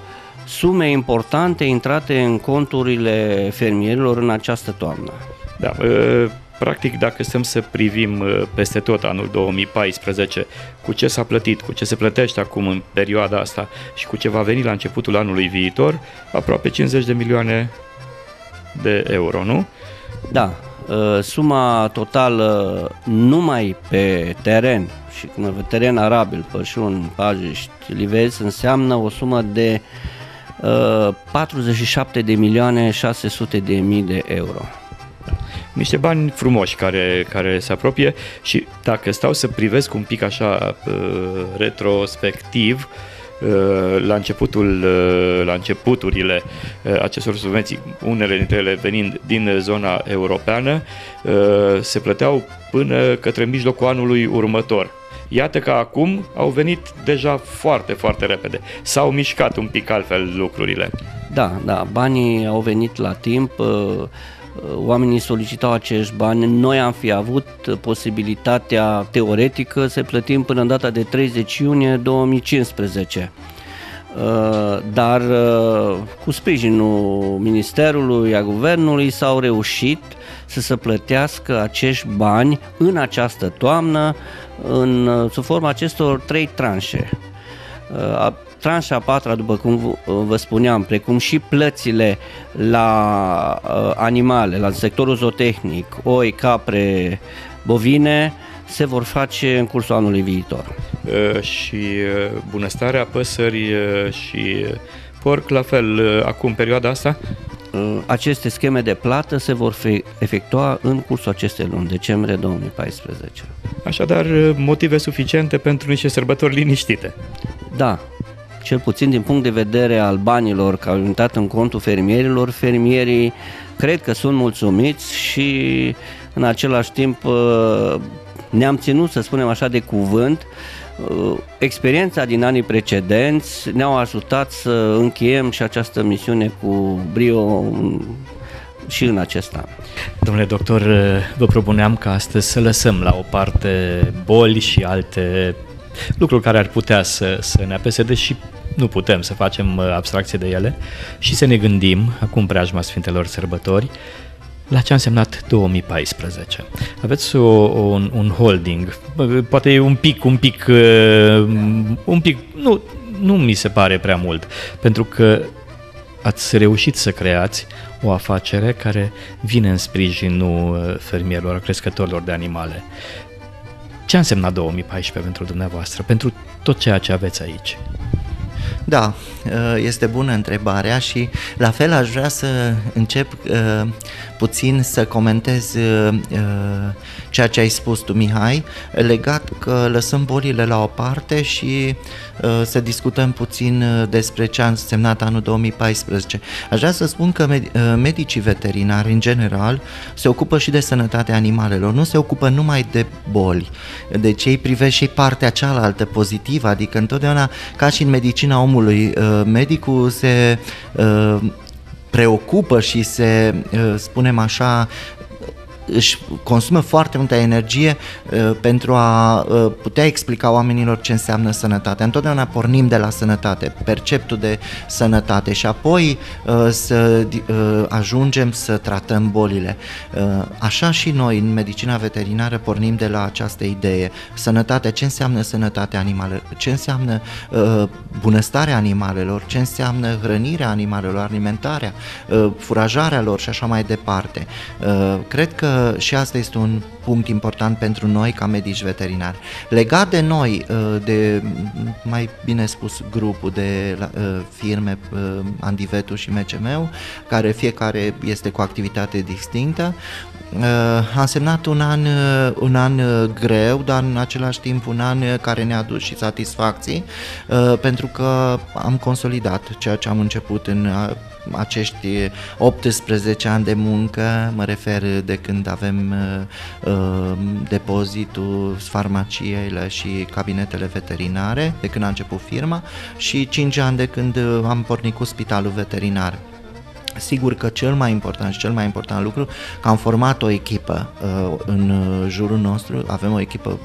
sume importante intrate în conturile fermierilor în această toamnă. Da, practic dacă stăm să privim peste tot anul 2014, cu ce s-a plătit, cu ce se plătește acum în perioada asta și cu ce va veni la începutul anului viitor, aproape 50 de milioane de euro, nu? Da. Suma totală numai pe teren, și cum pe teren arabil, pășuni, pajiști, livezi, înseamnă o sumă de 47.600.000 de euro. niște bani frumoși care se apropie, și dacă stau să privesc un pic așa retrospectiv la începuturile acestor subvenții, unele dintre ele venind din zona europeană, se plăteau până către mijlocul anului următor. Iată că acum au venit deja foarte, foarte repede. S-au mișcat un pic altfel lucrurile. Da, banii au venit la timp, oamenii solicitau acești bani. Noi am fi avut posibilitatea teoretică să plătim până în data de 30 iunie 2015. Dar cu sprijinul Ministerului, a Guvernului, s-au reușit să se plătească acești bani în această toamnă sub forma acestor 3 tranșe. Tranșa a 4-a, după cum vă spuneam, precum și plățile la animale, la sectorul zootehnic, oi, capre, bovine, se vor face în cursul anului viitor. Și bunăstarea păsării și porc, la fel, acum, perioada asta? Aceste scheme de plată se vor efectua în cursul acestei luni, decembrie 2014. Așadar, motive suficiente pentru niște sărbători liniștite. Da, cel puțin din punct de vedere al banilor care au intrat în contul fermierilor, fermierii cred că sunt mulțumiți și în același timp ne-am ținut, să spunem așa, de cuvânt. Experiența din anii precedenți ne-au ajutat să încheiem și această misiune cu brio și în acest an. Domnule doctor, vă propuneam ca astăzi să lăsăm la o parte boli și alte lucruri care ar putea să ne apese, deși nu putem să facem abstracție de ele, și să ne gândim, acum preajma Sfintelor Sărbători, la ce a însemnat 2014. Aveți un holding, poate e un pic, nu mi se pare prea mult, pentru că ați reușit să creați o afacere care vine în sprijinul fermierilor, crescătorilor de animale. Ce a însemnat 2014 pentru dumneavoastră, pentru tot ceea ce aveți aici? Da, este bună întrebarea și la fel aș vrea să încep puțin să comentez ceea ce ai spus tu, Mihai, legat că lăsăm bolile la o parte și să discutăm puțin despre ce a însemnat anul 2014. Aș vrea să spun că medicii veterinari, în general, se ocupă și de sănătatea animalelor, nu se ocupă numai de boli. Deci ei privesc și partea cealaltă pozitivă, adică întotdeauna, ca și în medicina omului, medicul se preocupă și se, spunem așa, își consumă foarte multă energie pentru a putea explica oamenilor ce înseamnă sănătatea. Întotdeauna pornim de la sănătate, perceptul de sănătate, și apoi să ajungem să tratăm bolile. Așa și noi în medicina veterinară pornim de la această idee. Sănătatea, ce înseamnă sănătatea animalelor, ce înseamnă bunăstarea animalelor, ce înseamnă hrănirea animalelor, alimentarea, furajarea lor și așa mai departe. Cred că și asta este un punct important pentru noi ca medici veterinari. Legat de noi, de, mai bine spus, grupul de firme Andivetul și MCM-ul, care fiecare este cu activitate distinctă, a însemnat un an greu, dar în același timp un an care ne-a adus și satisfacții, pentru că am consolidat ceea ce am început în acești 18 ani de muncă, mă refer de când avem depozitul, farmaciile și cabinetele veterinare, de când a început firma, și 5 ani de când am pornit cu spitalul veterinar. Sigur că cel mai important lucru, că am format o echipă în jurul nostru, avem o echipă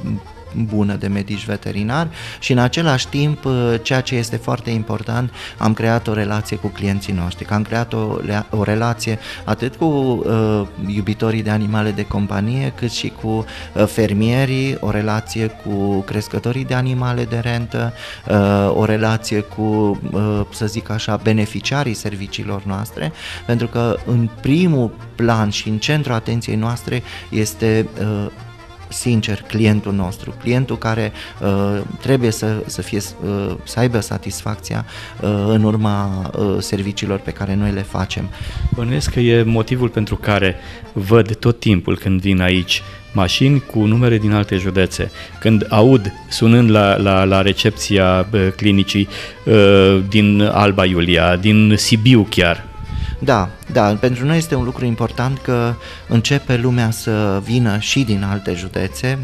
bună de medici veterinari și în același timp, ceea ce este foarte important, am creat o relație cu clienții noștri, că am creat o relație atât cu iubitorii de animale de companie, cât și cu fermierii, o relație cu crescătorii de animale de rentă, o relație cu, să zic așa, beneficiarii serviciilor noastre, pentru că în primul plan și în centrul atenției noastre este sincer clientul nostru, clientul care trebuie să aibă satisfacția în urma serviciilor pe care noi le facem. Bănuiesc că e motivul pentru care văd tot timpul când vin aici mașini cu numere din alte județe. Când aud sunând la recepția clinicii din Alba Iulia, din Sibiu chiar. Da, pentru noi este un lucru important că începe lumea să vină și din alte județe.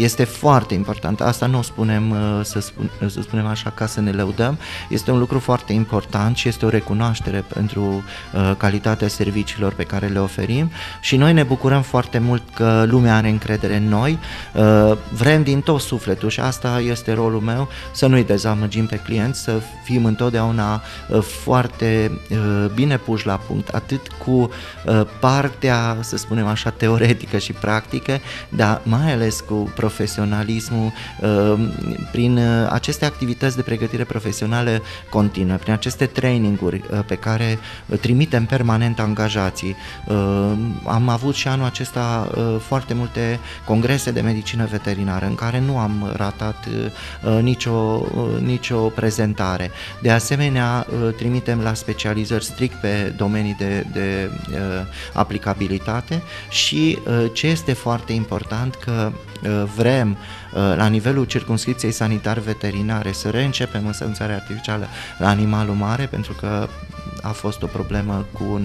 Este foarte important, asta nu o spunem, să spunem așa, ca să ne lăudăm, este un lucru foarte important și este o recunoaștere pentru calitatea serviciilor pe care le oferim și noi ne bucurăm foarte mult că lumea are încredere în noi, vrem din tot sufletul și asta este rolul meu, să nu-i dezamăgim pe clienți, să fim întotdeauna foarte bine puși la punct, atât cu partea, să spunem așa, teoretică și practică, dar mai ales cu profesionalismul, prin aceste activități de pregătire profesională continuă, prin aceste traininguri pe care trimitem permanent angajații. Am avut și anul acesta foarte multe congrese de medicină veterinară în care nu am ratat nicio prezentare. De asemenea, trimitem la specializări strict pe domenii de aplicabilitate și ce este foarte important că vrem la nivelul circumscripției sanitar-veterinare să reîncepem însănțarea artificială la animalul mare, pentru că a fost o problemă cu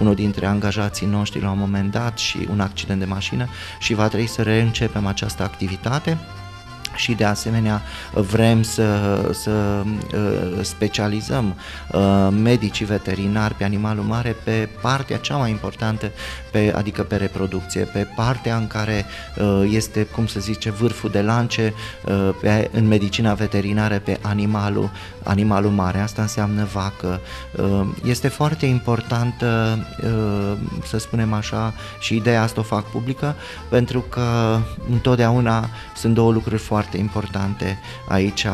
unul dintre angajații noștri la un moment dat și un accident de mașină și va trebui să reîncepem această activitate. Și de asemenea vrem să specializăm medicii veterinari pe animalul mare pe partea cea mai importantă, adică pe reproducție, pe partea în care este, cum să zice, vârful de lance în medicina veterinară pe animalul mare. Asta înseamnă vacă. Este foarte importantă, să spunem așa, și ideea asta o fac publică, pentru că întotdeauna sunt două lucruri foarte importante aici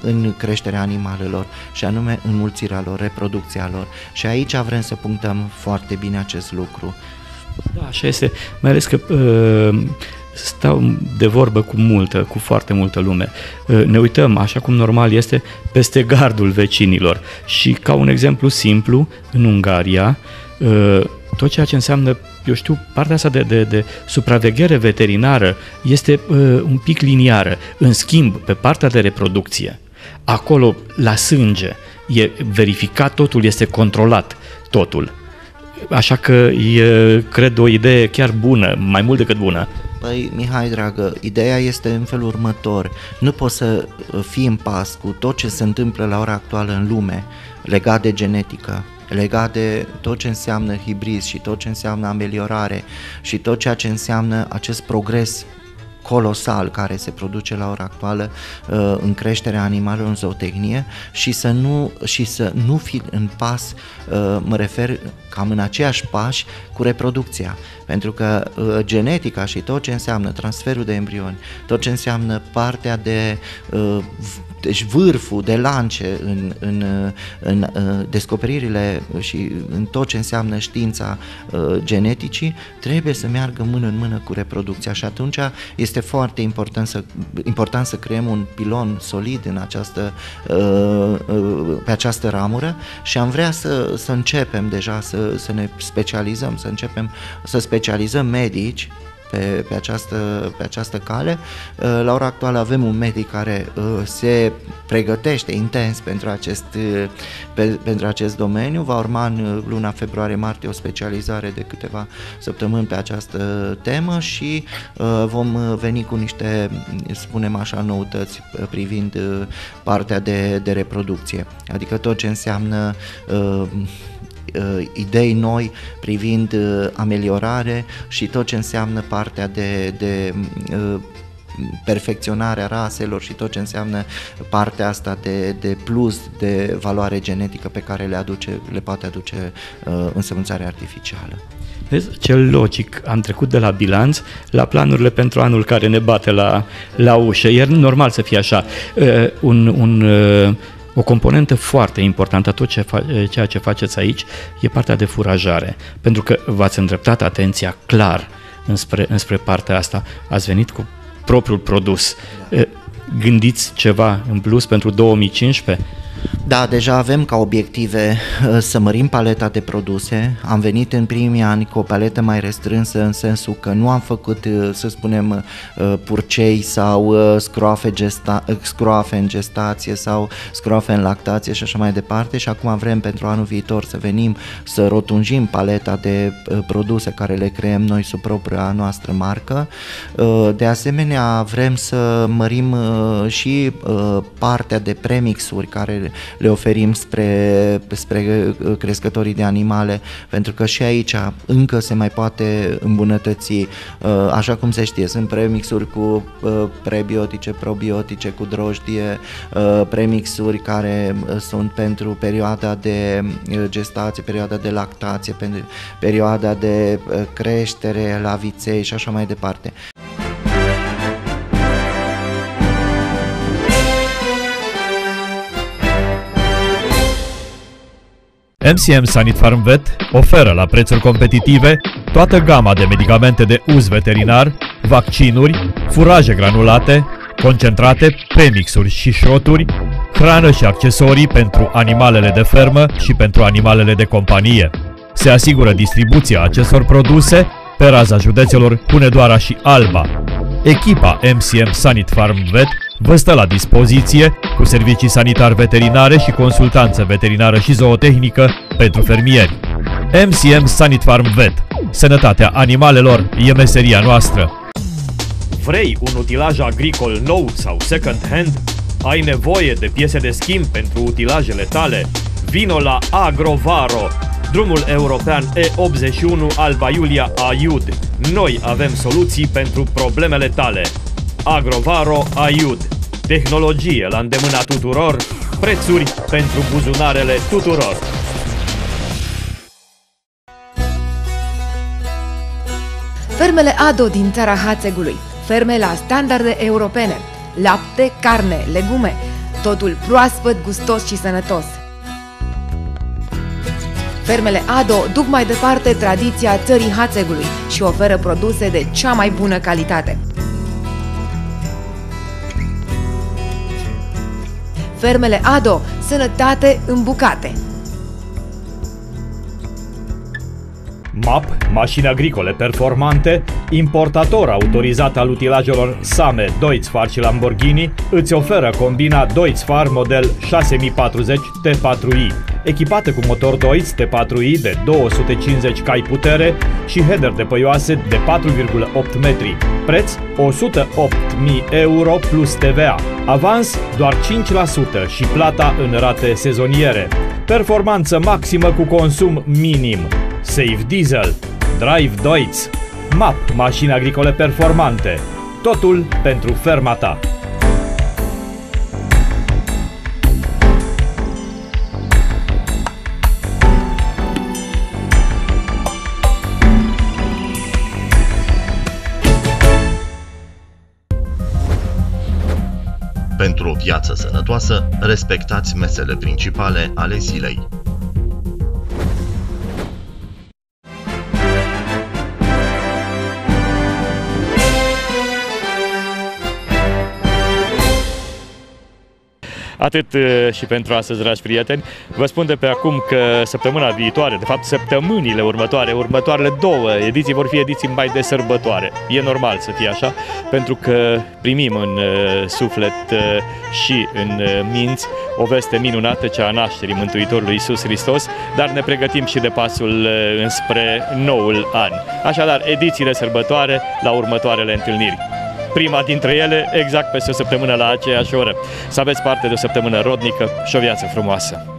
în creșterea animalelor și anume înmulțirea lor, reproducția lor și aici vrem să punctăm foarte bine acest lucru. Da, așa este, mai ales că stau de vorbă cu foarte multă lume. Ne uităm, așa cum normal este, peste gardul vecinilor și ca un exemplu simplu, în Ungaria, tot ceea ce înseamnă, eu știu, partea asta de supraveghere veterinară este un pic liniară. În schimb, pe partea de reproducție, acolo, la sânge, e verificat totul, este controlat totul. Așa că e, cred, o idee chiar bună, mai mult decât bună. Păi, Mihai, dragă, ideea este în felul următor. Nu poți să fii în pas cu tot ce se întâmplă la ora actuală în lume legat de genetică, legat de tot ce înseamnă hibrid și tot ce înseamnă ameliorare și tot ceea ce înseamnă acest progres colosal care se produce la ora actuală în creșterea animalelor în zootehnie și să nu fi în pas, mă refer cam în aceiași pași cu reproducția, pentru că genetica și tot ce înseamnă transferul de embrioni, tot ce înseamnă partea de deci vârful de lance în descoperirile și în tot ce înseamnă știința geneticii, trebuie să meargă mână în mână cu reproducția și atunci este foarte important să creăm un pilon solid în pe această ramură și am vrea să începem deja să ne specializăm, să începem să specializăm medici pe această cale. La ora actuală avem un medic care se pregătește intens pentru acest domeniu. Va urma în luna februarie-martie o specializare de câteva săptămâni pe această temă și vom veni cu niște, spunem așa, noutăți privind partea de reproducție. Adică tot ce înseamnă idei noi privind ameliorare și tot ce înseamnă partea de perfecționarea raselor și tot ce înseamnă partea asta de plus de valoare genetică pe care le poate aduce însămânțarea artificială. Vezi, cel logic, am trecut de la bilanț la planurile pentru anul care ne bate la ușă. E normal să fie așa. O componentă foarte importantă a tot ceea ce faceți aici e partea de furajare, pentru că v-ați îndreptat atenția clar înspre partea asta. Ați venit cu propriul produs. Gândiți ceva în plus pentru 2015? Da, deja avem ca obiective să mărim paleta de produse. Am venit în primii ani cu o paletă mai restrânsă, în sensul că nu am făcut, să spunem, purcei sau scroafe în gestație sau scroafe în lactație și așa mai departe, și acum vrem pentru anul viitor să venim să rotunjim paleta de produse care le creăm noi sub propria noastră marcă. De asemenea, vrem să mărim și partea de premixuri care le oferim spre crescătorii de animale, pentru că și aici încă se mai poate îmbunătăți. Așa cum se știe, sunt premixuri cu prebiotice, probiotice, cu drojdie, premixuri care sunt pentru perioada de gestație, perioada de lactație, pentru perioada de creștere la viței și așa mai departe. MCM Sanit Farmvet oferă la prețuri competitive toată gama de medicamente de uz veterinar, vaccinuri, furaje granulate, concentrate, premixuri și șroturi, hrană și accesorii pentru animalele de fermă și pentru animalele de companie. Se asigură distribuția acestor produse pe raza județelor Hunedoara și Alba. Echipa MCM Sanit Farmvet vă stă la dispoziție cu servicii sanitar-veterinare și consultanță veterinară și zootehnică pentru fermieri. MCM Sanit Farmvet. Sănătatea animalelor e meseria noastră. Vrei un utilaj agricol nou sau second-hand? Ai nevoie de piese de schimb pentru utilajele tale? Vino la Agrovaro, drumul european E81 Alba Iulia Aiud. Noi avem soluții pentru problemele tale. Agrovaro Aiud. Tehnologie la îndemâna tuturor, prețuri pentru buzunarele tuturor. Fermele ADO din țara Hațegului. Ferme la standarde europene. Lapte, carne, legume. Totul proaspăt, gustos și sănătos. Fermele ADO duc mai departe tradiția țării Hațegului și oferă produse de cea mai bună calitate. Fermele ADO. Sănătate în bucate. MAP, mașini agricole performante, importator autorizat al utilajelor Same, Deutz-Fahr și Lamborghini, îți oferă combina Deutz-Fahr model 6040 T4i, echipată cu motor Deutz T4i de 250 cai putere și header de păioase de 4,8 metri. Preț 108.000 € plus TVA. Avans doar 5% și plata în rate sezoniere. Performanță maximă cu consum minim. Save diesel. Drive Deutz. MAP. Mașini agricole performante. Totul pentru ferma ta. Pentru o viață sănătoasă, respectați mesele principale ale zilei. Atât și pentru astăzi, dragi prieteni. Vă spun de pe acum că săptămâna viitoare, de fapt săptămânile următoare, următoarele două ediții vor fi ediții mai de sărbătoare. E normal să fie așa, pentru că primim în suflet și în minți o veste minunată, cea a nașterii Mântuitorului Iisus Hristos, dar ne pregătim și de pasul înspre noul an. Așadar, ediții de sărbătoare la următoarele întâlniri. Prima dintre ele, exact peste o săptămână la aceeași oră. Să aveți parte de o săptămână rodnică și o viață frumoasă!